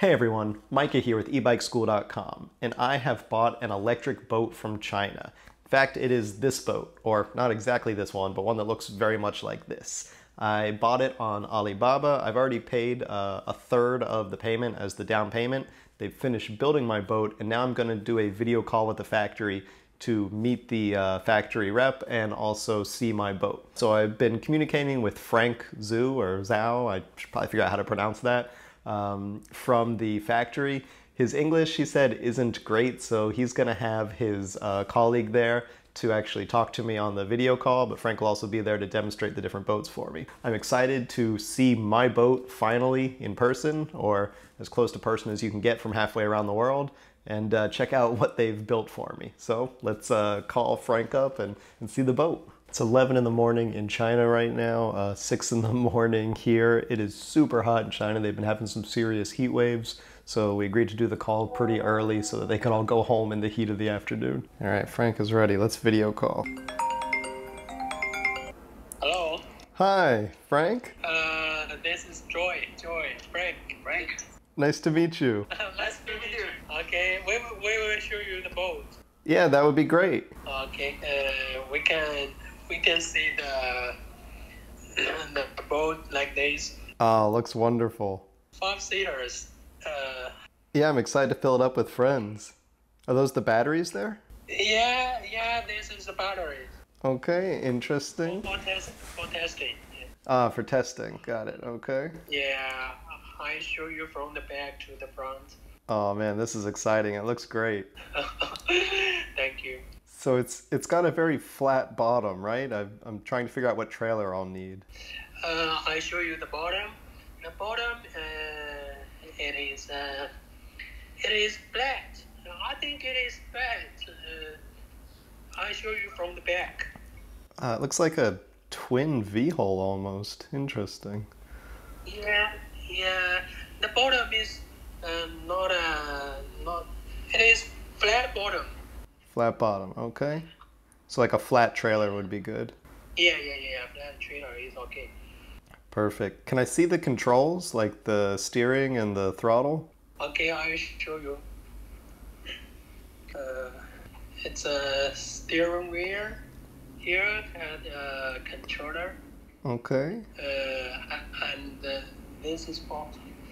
Hey everyone, Micah here with ebikeschool.com, and I have bought an electric boat from China. In fact, it is this boat, or not exactly this one, but one that looks very much like this. I bought it on Alibaba. I've already paid a third of the payment as the down payment. They've finished building my boat, and now I'm going to do a video call with the factory to meet the factory rep and also see my boat. So I've been communicating with Frank Zhu, or Zhao, I should probably figure out how to pronounce that, from the factory. His English, he said, isn't great, so he's gonna have his colleague there to actually talk to me on the video call, but Frank will also be there to demonstrate the different boats for me. I'm excited to see my boat finally in person, or as close to person as you can get from halfway around the world, and check out what they've built for me. So let's call Frank up and see the boat. It's 11 in the morning in China right now, 6 in the morning here. It is super hot in China. They've been having some serious heat waves, so we agreed to do the call pretty early so that they can all go home in the heat of the afternoon. All right, Frank is ready. Let's video call. Hello. Hi, Frank. This is Joy, Frank. Nice to meet you. Nice to meet you. Okay, we will show you the boat. Yeah, that would be great. Okay, we can see the boat like this. Oh, looks wonderful. 5 seaters. Yeah, I'm excited to fill it up with friends. Are those the batteries there? Yeah, this is the batteries. Okay, interesting. For testing. Yeah. Ah, for testing. Got it. Okay. Yeah, I show you from the back to the front. Oh man, this is exciting. It looks great. Thank you. So it's got a very flat bottom, right? I'm trying to figure out what trailer I'll need. I show you the bottom. The bottom, it is flat. I think it is flat. I show you from the back. It looks like a twin V-hole almost. Interesting. Yeah. The bottom is not. It is flat bottom. Flat bottom, okay. So like a flat trailer would be good. Yeah, flat trailer is okay. Perfect. Can I see the controls, like the steering and the throttle? Okay, I'll show you. It's a steering wheel here and a controller. Okay. And this is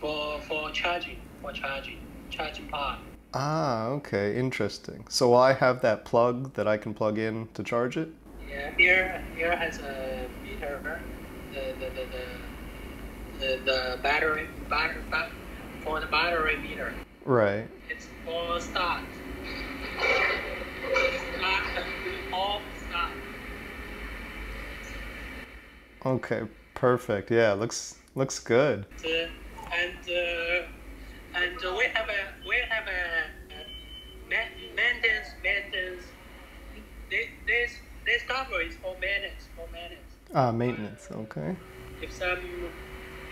for charging part. Ah, okay, interesting. So will I have that plug that I can plug in to charge it? Yeah, here has a meter, the battery for the battery meter. Right. It's for start. Start. Okay, perfect. Yeah, looks good. And we have a maintenance. This cover is for maintenance. Ah, maintenance. Okay. If some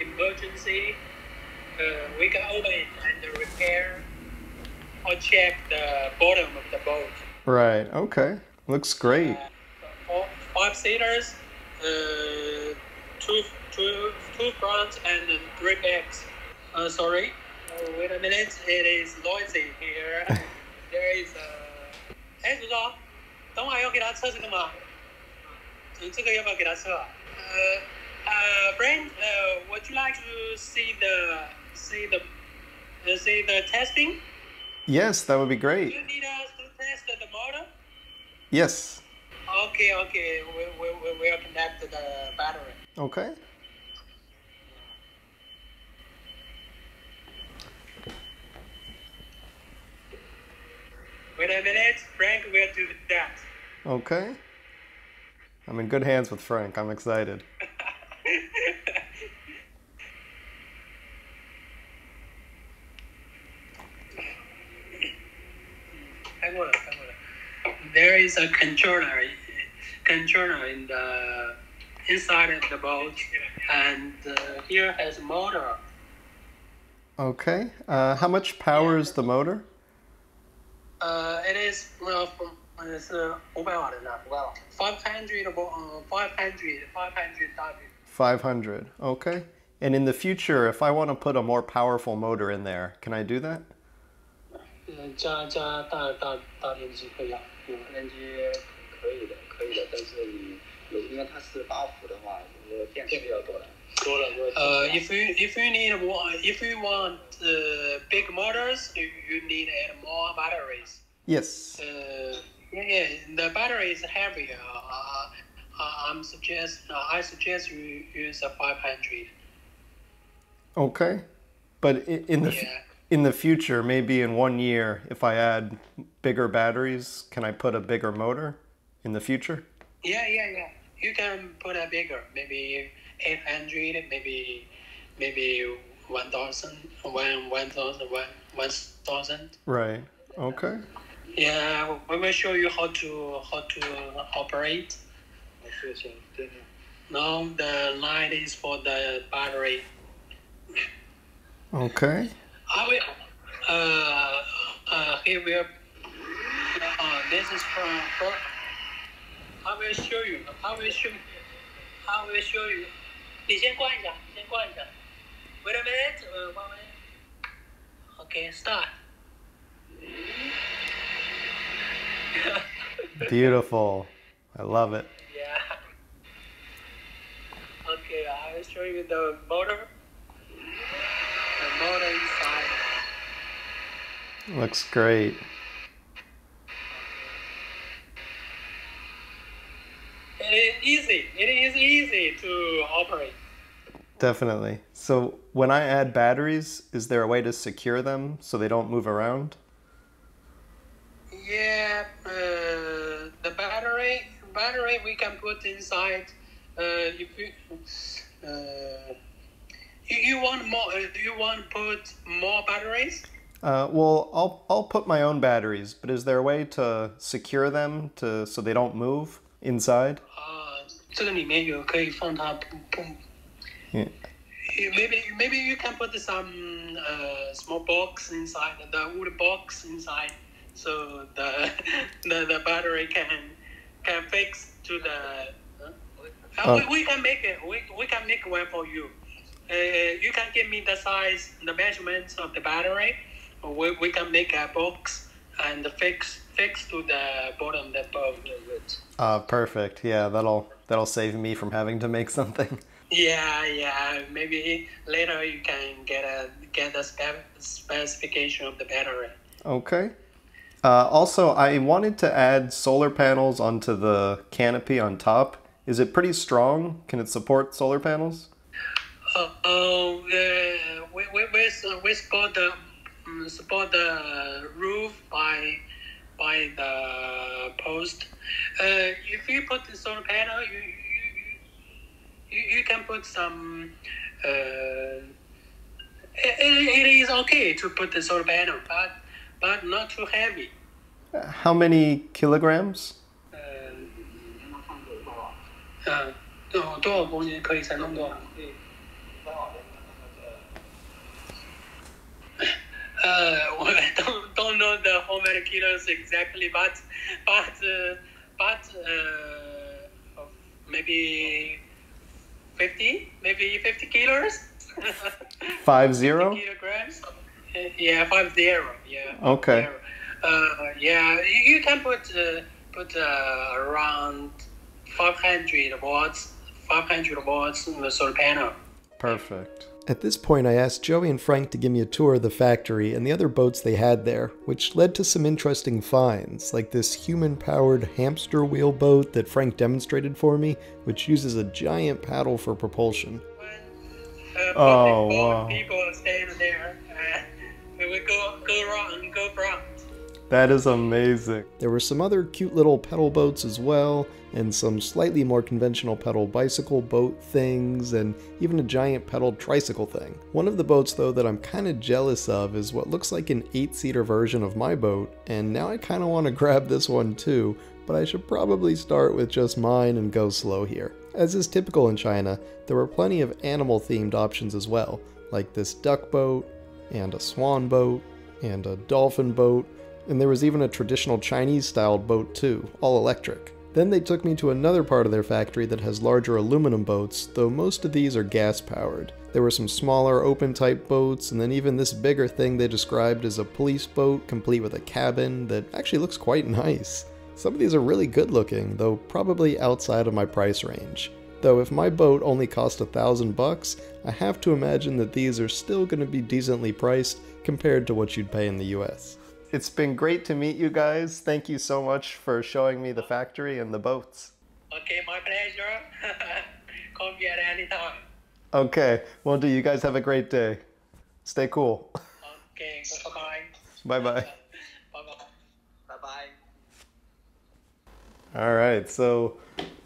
emergency, we can open it and repair or check the bottom of the boat. Right. Okay. Looks great. 5 seaters, two fronts and 3 backs. Sorry. Wait a minute, it is noisy here. There is a... Hey, Zhu, 等会要给他测这个吗？这个要不要给他测？Friend, would you like to see the testing? Yes, that would be great. You need us to test the motor? Yes. Okay. We will connect the battery. Okay. Wait a minute, Frank will do that. Okay. I'm in good hands with Frank. I'm excited. There is a controller in the inside of the boat, and here has a motor. Okay. How much power is the motor? It is 500 W. 500, okay. And in the future, if I want to put a more powerful motor in there, can I do that? If you want big motors, you need more batteries. Yes. The battery is heavier. I suggest you use a 500. Okay, but in the future, maybe in 1 year, if I add bigger batteries, can I put a bigger motor in the future? Yeah. You can put a bigger, maybe 800, maybe 1,000. Right. Okay. Yeah, we will show you how to operate. Now the line is for the battery. Okay. I will show you. You先关一下. Wait a minute. 1 minute. Okay, start. Beautiful. I love it. Yeah. Okay, I will show you the motor. The motor inside. Looks great. It is easy to operate. Definitely. So when I add batteries, is there a way to secure them so they don't move around? Yeah, the battery we can put inside. You want to put more batteries? Well, I'll put my own batteries, but is there a way to secure them so they don't move inside? Yeah. Maybe you can put some small box inside, the wood box inside, so the battery can fix to the. We can make one for you. You can give me the size, the measurements of the battery. We can make a box and fix to the bottom of the boat. Perfect. Yeah, that'll save me from having to make something. Yeah. Maybe later you can get a specification of the battery. Okay. Also, I wanted to add solar panels onto the canopy on top. Is it pretty strong? Can it support solar panels? We support the roof by the post. If you put the solar panel, you can put some. It is okay to put the solar panel, but not too heavy. How many kilograms? 多少公斤可以才弄多少？ I don't know the how many kilos exactly, but maybe 50 kilos. 50 kilograms. Yeah, 50. Yeah. Okay. Yeah, you can put around 500 watts in the solar panel. Perfect. At this point, I asked Joey and Frank to give me a tour of the factory and the other boats they had there, which led to some interesting finds, like this human-powered hamster wheel boat that Frank demonstrated for me, which uses a giant paddle for propulsion. Wow. People stand there, and we go around. That is amazing. There were some other cute little pedal boats as well, and some slightly more conventional pedal bicycle boat things, and even a giant pedal tricycle thing. One of the boats, though, that I'm kind of jealous of is what looks like an 8-seater version of my boat, and now I kind of want to grab this one too, but I should probably start with just mine and go slow here. As is typical in China, there were plenty of animal-themed options as well, like this duck boat, and a swan boat, and a dolphin boat, and there was even a traditional Chinese-styled boat too, all electric. Then they took me to another part of their factory that has larger aluminum boats, though most of these are gas-powered. There were some smaller open-type boats, and then even this bigger thing they described as a police boat, complete with a cabin that actually looks quite nice. Some of these are really good looking, though probably outside of my price range. Though if my boat only cost $1,000, I have to imagine that these are still going to be decently priced compared to what you'd pay in the US. It's been great to meet you guys. Thank you so much for showing me the factory and the boats. Okay, my pleasure. Come here anytime. Okay, well, do you guys have a great day. Stay cool. Okay, bye-bye. Bye-bye. Bye-bye. Bye-bye. All right, so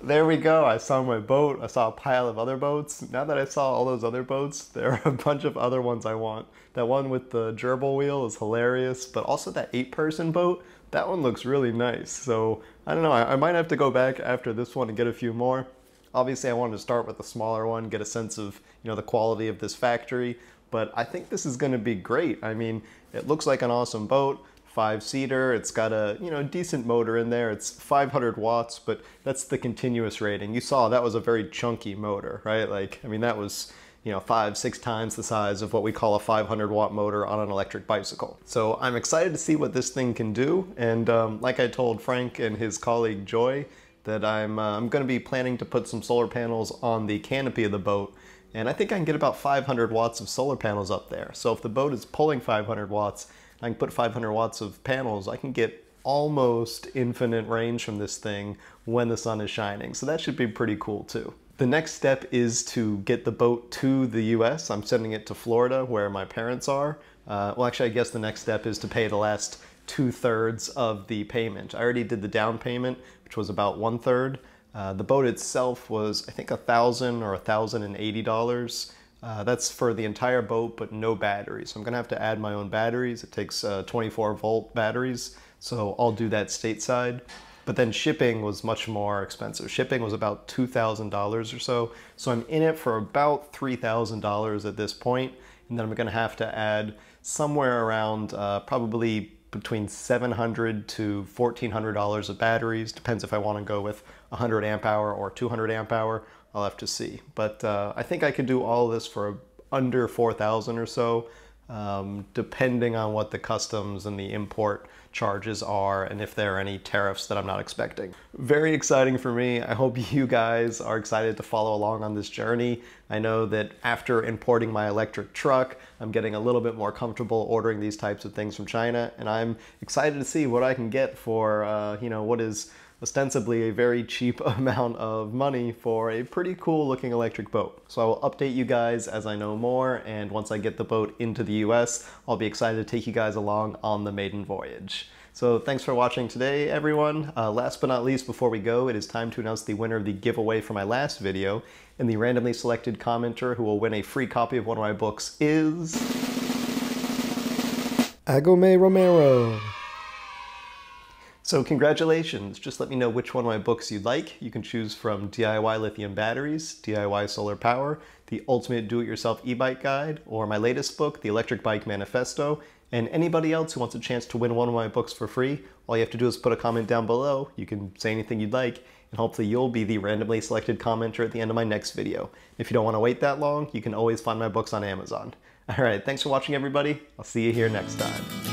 there we go. I saw my boat. I saw a pile of other boats. Now that I saw all those other boats, there are a bunch of other ones I want. That one with the gerbil wheel is hilarious, but also that 8-person boat, that one looks really nice. So I don't know, I might have to go back after this one and get a few more. Obviously I wanted to start with a smaller one, get a sense of, you know, the quality of this factory, but I think this is going to be great. I mean, it looks like an awesome boat. 5-seater, it's got a, you know, decent motor in there. It's 500 watts, but that's the continuous rating. You saw that was a very chunky motor, right? Like, I mean, that was, you know, 5-6 times the size of what we call a 500 watt motor on an electric bicycle. So I'm excited to see what this thing can do. And like I told Frank and his colleague Joy, that I'm going to be planning to put some solar panels on the canopy of the boat. And I think I can get about 500 watts of solar panels up there. So if the boat is pulling 500 watts, I can put 500 watts of panels. I can get almost infinite range from this thing when the sun is shining. So that should be pretty cool too. The next step is to get the boat to the US. I'm sending it to Florida where my parents are. Well, actually, I guess the next step is to pay the last 2/3 of the payment. I already did the down payment, which was about 1/3. The boat itself was, I think, $1,000 or $1,080. That's for the entire boat, but no batteries. So I'm going to have to add my own batteries. It takes 24-volt batteries, so I'll do that stateside. But then shipping was much more expensive. Shipping was about $2,000 or so. So I'm in it for about $3,000 at this point, and then I'm going to have to add somewhere around probably between $700 to $1,400 of batteries. Depends if I want to go with 100 amp hour or 200 amp hour. I'll have to see, but I think I could do all this for under $4,000 or so, depending on what the customs and the import charges are and if there are any tariffs that I'm not expecting. Very exciting for me. I hope you guys are excited to follow along on this journey. I know that after importing my electric truck, I'm getting a little bit more comfortable ordering these types of things from China, and I'm excited to see what I can get for, you know, what is ostensibly a very cheap amount of money for a pretty cool looking electric boat. So I will update you guys as I know more, and once I get the boat into the US, I'll be excited to take you guys along on the maiden voyage. So thanks for watching today, everyone. Last but not least, before we go, it is time to announce the winner of the giveaway for my last video, and the randomly selected commenter who will win a free copy of one of my books is Agome Romero. So congratulations, just let me know which one of my books you'd like. You can choose from DIY Lithium Batteries, DIY Solar Power, the Ultimate Do-It-Yourself E-Bike Guide, or my latest book, The Electric Bike Manifesto. And anybody else who wants a chance to win one of my books for free, all you have to do is put a comment down below. You can say anything you'd like, and hopefully you'll be the randomly selected commenter at the end of my next video. If you don't want to wait that long, you can always find my books on Amazon. All right, thanks for watching, everybody. I'll see you here next time.